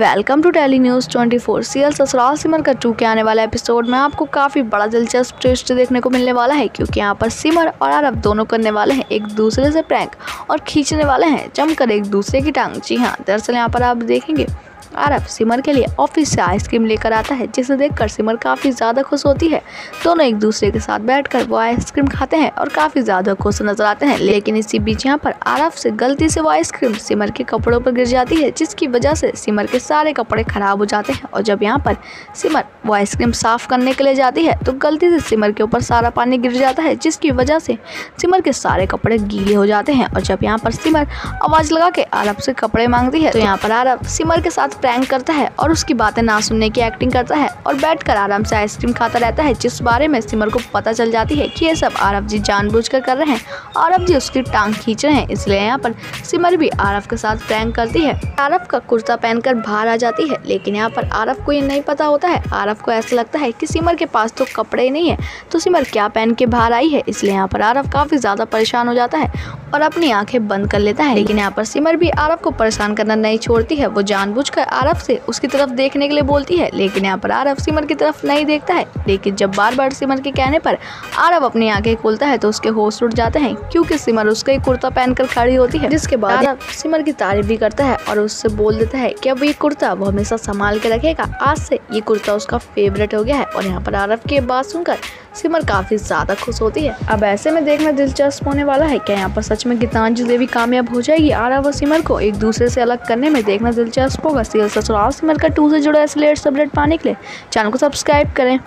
Welcome to tele News 24 serial Sasural Simar का 2 के आने वाला एपिसोड में आपको काफ़ी बड़ा दिलचस्प ट्विस्ट देखने को मिलने वाला है, क्योंकि यहाँ पर सिमर और आरव दोनों करने वाले हैं एक दूसरे से प्रैंक और खींचने वाले हैं जमकर एक दूसरे की टांग। जी हाँ, दरअसल यहाँ पर आप देखेंगे आरव सिमर के लिए ऑफिस से आइसक्रीम लेकर आता है, जिसे देखकर सिमर काफ़ी ज़्यादा खुश होती है। दोनों एक दूसरे के साथ बैठकर वो आइसक्रीम खाते हैं और काफ़ी ज़्यादा खुश नजर आते हैं। लेकिन इसी बीच यहाँ पर आरव से गलती से वो आइसक्रीम सिमर के कपड़ों पर गिर जाती है, जिसकी वजह से सिमर के सारे कपड़े खराब हो जाते हैं। और जब यहाँ पर सिमर वो आइसक्रीम साफ करने के लिए जाती है तो गलती से सिमर के ऊपर सारा पानी गिर जाता है, जिसकी वजह से सिमर के सारे कपड़े गीले हो जाते हैं। और जब यहाँ पर सिमर आवाज़ लगा के आरव से कपड़े मांगती है तो यहाँ पर आरव सिमर के साथ प्रैंक करता है और उसकी बातें ना सुनने की एक्टिंग करता है और बैठकर आराम से आइसक्रीम खाता रहता है, जिस बारे में सिमर को पता चल जाती है कि ये सब आरव जी जानबूझकर कर रहे हैं। आरव जी उसकी टांग खींच रहे हैं, इसलिए यहाँ पर सिमर भी आरव के साथ प्रैंक करती है। आरव का कुर्ता पहनकर बाहर आ जाती है, लेकिन यहाँ पर आरव को ये नहीं पता होता है। आरव को ऐसा लगता है कि सिमर के पास तो कपड़े नहीं है, तो सिमर क्या पहन के बाहर आई है, इसलिए यहाँ पर आरव काफी ज्यादा परेशान हो जाता है और अपनी आंखें बंद कर लेता है। लेकिन यहाँ पर सिमर भी आरव को परेशान करना नहीं छोड़ती है, वो जानबूझकर आरव से उसकी तरफ देखने के लिए बोलती है, लेकिन यहाँ पर आरव सिमर की तरफ नहीं देखता है। लेकिन जब बार बार सिमर के कहने पर आरव अपनी आंखें खोलता है तो उसके होश उड़ जाते हैं, क्योंकि सिमर उसका ही कुर्ता पहनकर खड़ी होती है। जिसके बाद आरव सिमर की तारीफ भी करता है और उससे बोल देता है कि अब ये कुर्ता वो हमेशा संभाल के रखेगा, आज से ये कुर्ता उसका फेवरेट हो गया है। और यहाँ पर आरव की बात सुनकर सिमर काफी ज्यादा खुश होती है। अब ऐसे में देखना दिलचस्प होने वाला है, क्या यहाँ पर सच में गीतांजलि देवी कामयाब हो जाएगी आरव और सिमर को एक दूसरे से अलग करने में? देखना दिलचस्प होगा। सीरियल ससुराल सिमर का 2 से जुड़ा ऐसे लेटेस्ट अपडेट पाने के लिए चैनल को सब्सक्राइब करें।